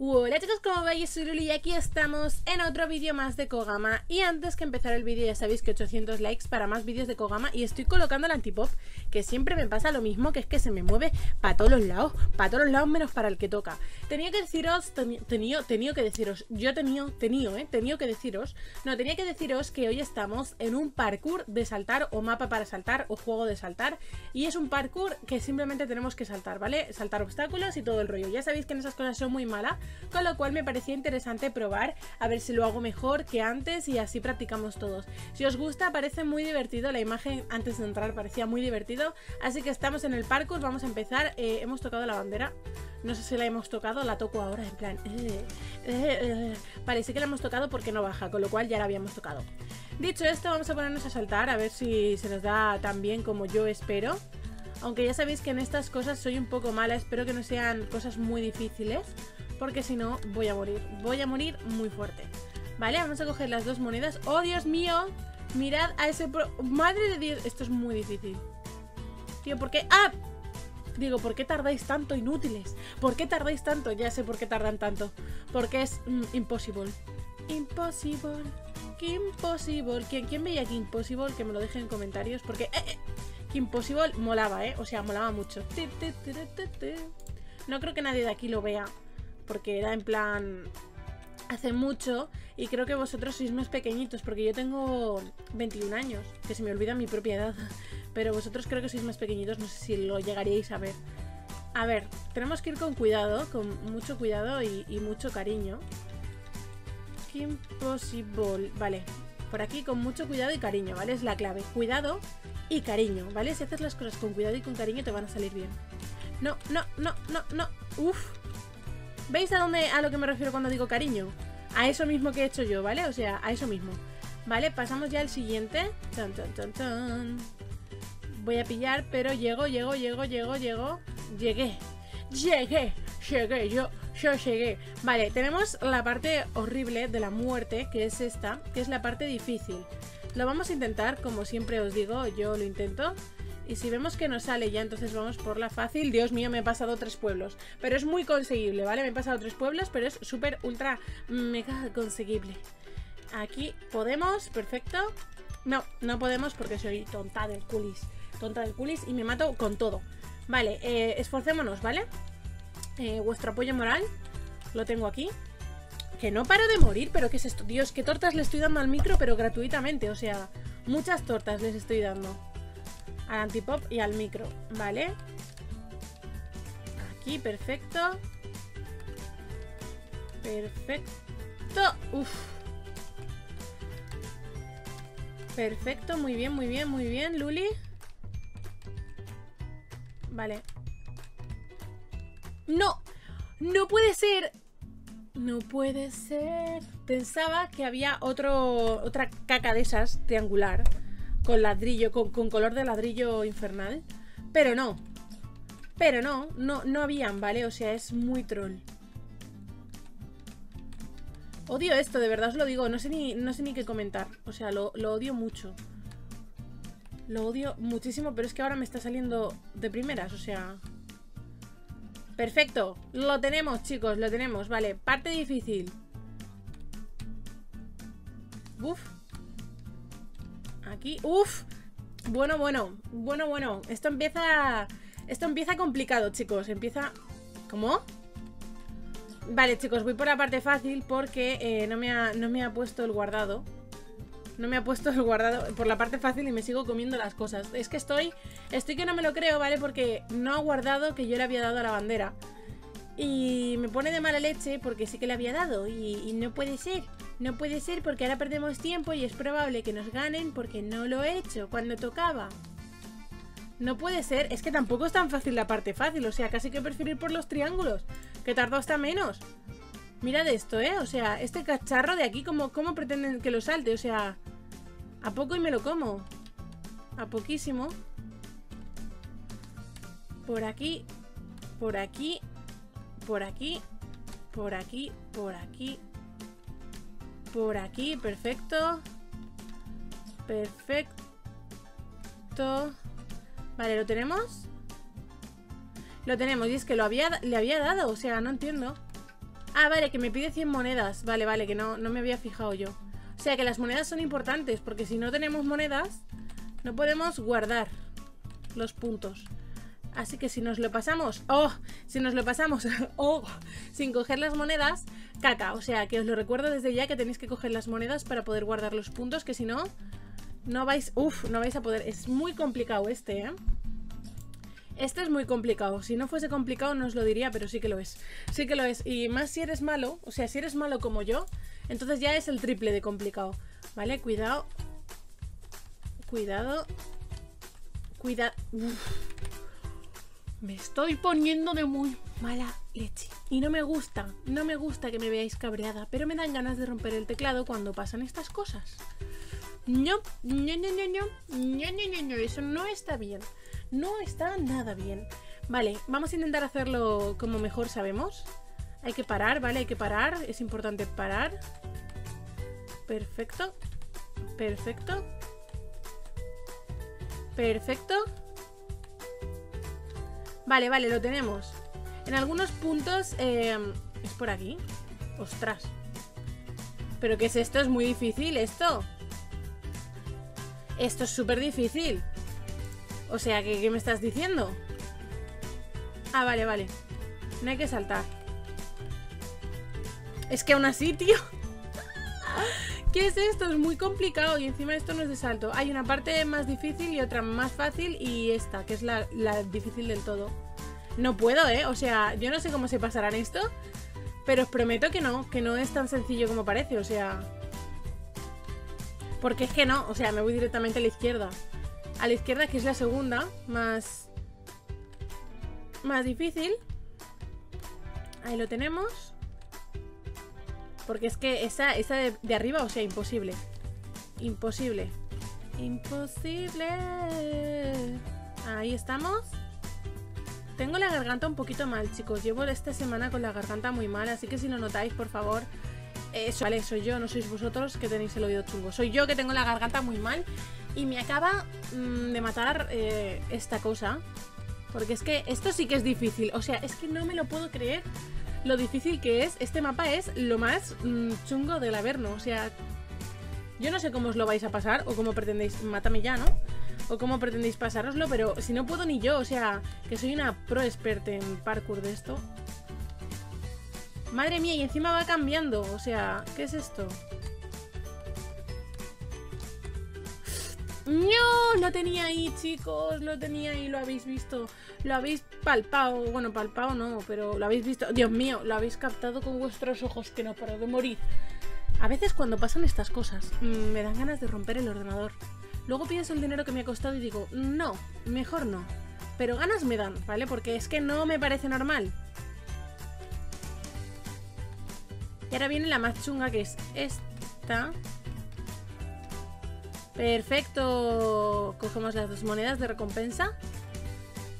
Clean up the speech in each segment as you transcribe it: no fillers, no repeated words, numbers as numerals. Hola chicos, como veis, soy Luli y aquí estamos en otro vídeo más de Kogama. Y antes que empezar el vídeo, ya sabéis que 800 likes para más vídeos de Kogama. Y estoy colocando el antipop, que siempre me pasa lo mismo, que es que se me mueve para todos los lados menos para el que toca. Tenía que deciros que hoy estamos en un parkour de saltar, o mapa para saltar, o juego de saltar. Y es un parkour que simplemente tenemos que saltar, ¿vale? Saltar obstáculos y todo el rollo. Ya sabéis que en esas cosas son muy malas, con lo cual me parecía interesante probar a ver si lo hago mejor que antes y así practicamos todos. Si os gusta, parece muy divertido, la imagen antes de entrar parecía muy divertido, así que estamos en el parkour, vamos a empezar. Hemos tocado la bandera, no sé si la hemos tocado, la toco ahora en plan Vale, sí que la hemos tocado porque no baja, con lo cual ya la habíamos tocado. Dicho esto, vamos a ponernos a saltar a ver si se nos da tan bien como yo espero. Aunque ya sabéis que en estas cosas soy un poco mala, espero que no sean cosas muy difíciles, porque si no voy a morir muy fuerte. Vale, vamos a coger las dos monedas. ¡Oh, Dios mío! Mirad a ese ¡Madre de Dios! Esto es muy difícil. Tío, ¿por qué? ¡Ah! Digo, ¿por qué tardáis tanto, inútiles? ¿Por qué tardáis tanto? Ya sé por qué tardan tanto. Porque es imposible. Imposible. ¡Qué imposible! ¿Quién veía que imposible? Que me lo dejen en comentarios, porque que imposible molaba, ¿eh? O sea, molaba mucho. No creo que nadie de aquí lo vea, porque era en plan hace mucho, y creo que vosotros sois unos pequeñitos, porque yo tengo 21 años, que se me olvida mi propia edad, pero vosotros creo que sois más pequeñitos, no sé si lo llegaríais a ver. A ver, tenemos que ir con cuidado, con mucho cuidado y mucho cariño. ¡Qué imposible! Vale, por aquí con mucho cuidado y cariño, ¿vale? Es la clave, cuidado y cariño, ¿vale? Si haces las cosas con cuidado y con cariño te van a salir bien. No, no, no, no, no, uff. ¿Veis a lo que me refiero cuando digo cariño? A eso mismo que he hecho yo, ¿vale? O sea, a eso mismo. Vale, pasamos ya al siguiente. Chon, chon, chon, chon. Voy a pillar, pero llegué. Vale, tenemos la parte horrible de la muerte, que es esta, que es la parte difícil. Lo vamos a intentar, como siempre os digo, yo lo intento. Y si vemos que no sale ya, entonces vamos por la fácil. Dios mío, me he pasado 3 pueblos. Pero es muy conseguible, ¿vale? Me he pasado 3 pueblos, pero es súper, ultra, mega conseguible. Aquí podemos, perfecto. No, no podemos porque soy tonta del culis. Tonta del culis y me mato con todo. Vale, esforcémonos, ¿vale? Vuestro apoyo moral lo tengo aquí. Que no paro de morir, pero ¿qué es esto? Dios, qué tortas le estoy dando al micro, pero gratuitamente. O sea, muchas tortas les estoy dando al antipop y al micro, ¿vale? Aquí, perfecto. Perfecto. Uf. Perfecto, muy bien, muy bien, muy bien, Luli. Vale. ¡No! ¡No puede ser! No puede ser. Pensaba que había otra caca de esas, triangular, con ladrillo, con color de ladrillo infernal, pero no. Pero no habían, ¿vale? O sea, es muy troll. Odio esto, de verdad os lo digo. No sé ni qué comentar. O sea, lo odio mucho. Lo odio muchísimo, pero es que ahora me está saliendo de primeras, o sea. Perfecto, lo tenemos, chicos, lo tenemos. Vale, parte difícil. Uf. Aquí, uff, bueno, esto empieza complicado, chicos, empieza, ¿cómo? Vale, chicos, voy por la parte fácil porque no me ha puesto el guardado, por la parte fácil y me sigo comiendo las cosas. Es que estoy que no me lo creo, ¿vale? Porque no ha guardado que yo le había dado a la bandera y me pone de mala leche porque sí que le había dado y no puede ser. No puede ser porque ahora perdemos tiempo y es probable que nos ganen porque no lo he hecho cuando tocaba. No puede ser, es que tampoco es tan fácil la parte fácil, o sea, casi que prefiero ir por los triángulos, que tardó hasta menos. Mirad esto, o sea, este cacharro de aquí, ¿cómo pretenden que lo salte? O sea, a poco y me lo como. A poquísimo. Por aquí, por aquí, por aquí, por aquí, por aquí. Por aquí, perfecto. Perfecto. Vale, ¿lo tenemos? Lo tenemos, y es que le había dado, o sea, no entiendo. Ah, vale, que me pide 100 monedas. Vale, vale, que no me había fijado yo. O sea, que las monedas son importantes, porque si no tenemos monedas, no podemos guardar los puntos. Así que si nos lo pasamos, sin coger las monedas, caca. O sea, que os lo recuerdo desde ya que tenéis que coger las monedas para poder guardar los puntos, que si no, no vais, no vais a poder. Es muy complicado este, ¿eh? Este es muy complicado. Si no fuese complicado no os lo diría, pero sí que lo es. Sí que lo es, y más si eres malo, o sea, si eres malo como yo, entonces ya es el triple de complicado. Vale, cuidado. Cuidado. Cuidado. Me estoy poniendo de muy mala leche. Y no me gusta, no me gusta que me veáis cabreada, pero me dan ganas de romper el teclado cuando pasan estas cosas. No, no, no, no, no, no, no, no, eso no está bien. No está nada bien. Vale, vamos a intentar hacerlo como mejor sabemos. Hay que parar, ¿vale? Hay que parar, es importante parar. Perfecto. Perfecto. Perfecto. Vale, vale, lo tenemos. En algunos puntos... ¿es por aquí? Ostras. ¿Pero qué es esto? Es muy difícil esto. Esto es súper difícil. O sea, ¿qué me estás diciendo? Ah, vale, vale. No hay que saltar. Es que aún así, tío. ¿Qué es esto? Es muy complicado. Y encima esto no es de salto. Hay una parte más difícil y otra más fácil. Y esta, que es la difícil del todo. No puedo, ¿eh? O sea, yo no sé cómo se pasarán esto, pero os prometo que no es tan sencillo como parece. O sea... porque es que no, o sea, me voy directamente a la izquierda. A la izquierda, que es la segunda, más difícil. Ahí lo tenemos. Porque es que esa de arriba, o sea, imposible. Imposible. Imposible. Ahí estamos. Tengo la garganta un poquito mal, chicos. Llevo esta semana con la garganta muy mal, así que si lo notáis, por favor... eso, vale, soy yo, no sois vosotros que tenéis el oído chungo. Soy yo que tengo la garganta muy mal y me acaba de matar esta cosa. Porque es que esto sí que es difícil. O sea, es que no me lo puedo creer lo difícil que es. Este mapa es lo más chungo del Averno. O sea, yo no sé cómo os lo vais a pasar o cómo pretendéis... mátame ya, ¿no? O cómo pretendéis pasároslo, pero si no puedo ni yo. O sea, que soy una pro experta en parkour de esto. Madre mía, y encima va cambiando. O sea, ¿qué es esto? ¡No! Lo tenía ahí, chicos. Lo tenía ahí, lo habéis visto. Lo habéis palpado. Bueno, palpado no, pero lo habéis visto. Dios mío, lo habéis captado con vuestros ojos, que no paro de morir. A veces cuando pasan estas cosas me dan ganas de romper el ordenador. Luego pienso el dinero que me ha costado y digo, no, mejor no. Pero ganas me dan, ¿vale? Porque es que no me parece normal. Y ahora viene la más chunga, que es esta. Perfecto. Cogemos las dos monedas de recompensa.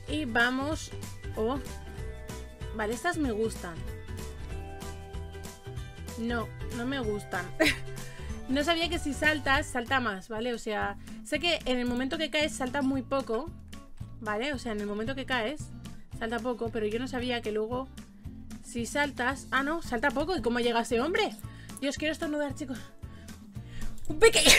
Y vamos... oh. Vale, estas me gustan. No, no me gustan. No sabía que si saltas, salta más, ¿vale? O sea, sé que en el momento que caes salta muy poco, ¿vale? O sea, en el momento que caes salta poco, pero yo no sabía que luego... si saltas... ah, no, salta poco. ¿Y cómo llega ese hombre? Dios, quiero estornudar, chicos. Un pequeño...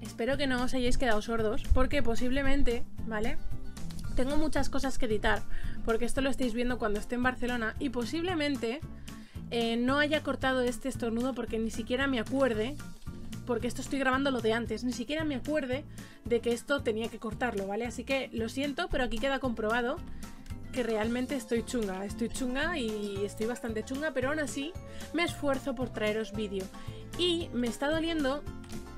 espero que no os hayáis quedado sordos, porque posiblemente, ¿vale? Tengo muchas cosas que editar, porque esto lo estáis viendo cuando esté en Barcelona, y posiblemente no haya cortado este estornudo porque ni siquiera me acuerde... porque esto estoy grabando lo de antes, ni siquiera me acuerde de que esto tenía que cortarlo, ¿vale? Así que lo siento, pero aquí queda comprobado que realmente estoy chunga y estoy bastante chunga, pero aún así me esfuerzo por traeros vídeo. Y me está doliendo,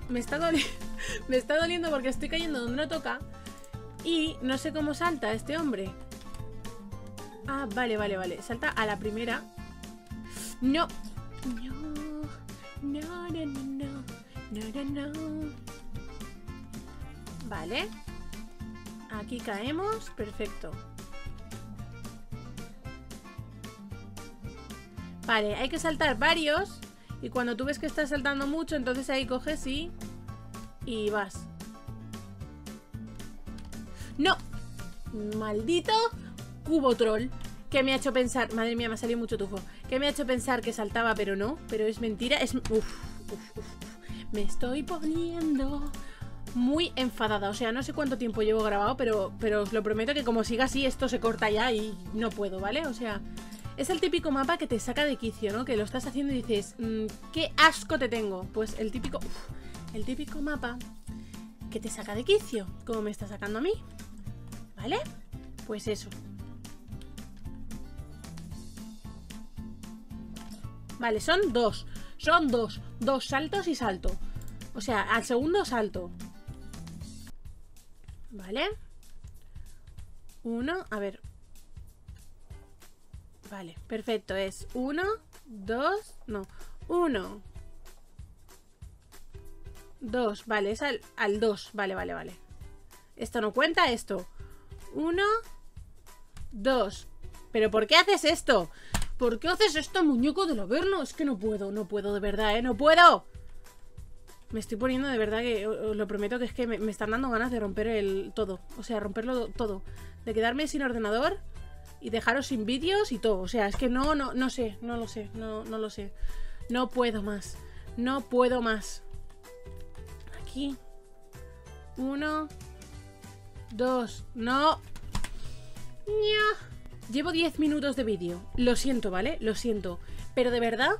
me está doliendo porque estoy cayendo donde no toca y no sé cómo salta este hombre. Ah, vale, vale, vale, salta a la primera. No, no, no, no, no. No, no, no. Vale. Aquí caemos. Perfecto. Vale, hay que saltar varios. Y cuando tú ves que estás saltando mucho, entonces ahí coges y vas. No. Maldito cubo troll. Que me ha hecho pensar... Madre mía, me ha salido mucho tufo. Que me ha hecho pensar que saltaba, pero no. Pero es mentira. Es... Uf, uf, uf. Me estoy poniendo muy enfadada. O sea, no sé cuánto tiempo llevo grabado, pero os lo prometo que como siga así, esto se corta ya y no puedo, ¿vale? O sea... Es el típico mapa que te saca de quicio, ¿no? Que lo estás haciendo y dices, qué asco te tengo. Pues el típico... Uf, el típico mapa que te saca de quicio, como me está sacando a mí, ¿vale? Pues eso. Vale, son dos. Son dos. Dos saltos y salto. O sea, al segundo salto. ¿Vale? Uno, a ver... Vale, perfecto, es 1, 2, no, 1, 2, vale, es al 2, vale, vale, vale. Esto no cuenta, esto. 1, 2, pero ¿por qué haces esto? ¿Por qué haces esto, muñeco del Averno? Es que no puedo, no puedo, de verdad, no puedo. Me estoy poniendo de verdad que, os lo prometo, que es que me están dando ganas de romper el todo, o sea, romperlo todo, de quedarme sin ordenador. Y dejaros sin vídeos y todo. O sea, es que no sé, no lo sé, no lo sé. No puedo más. No puedo más. Aquí. 1, 2. No. Llevo 10 minutos de vídeo. Lo siento, ¿vale? Lo siento. Pero de verdad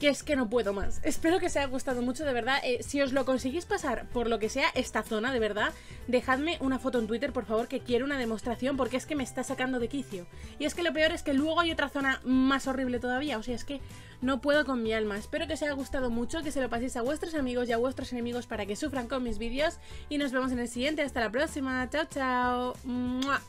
que es que no puedo más. Espero que os haya gustado mucho, de verdad. Si os lo conseguís pasar por lo que sea esta zona, de verdad, dejadme una foto en Twitter, por favor, que quiero una demostración, porque es que me está sacando de quicio. Y es que lo peor es que luego hay otra zona más horrible todavía. O sea, es que no puedo con mi alma. Espero que os haya gustado mucho, que se lo paséis a vuestros amigos y a vuestros enemigos para que sufran con mis vídeos. Y nos vemos en el siguiente. Hasta la próxima. Chao, chao. ¡Mua!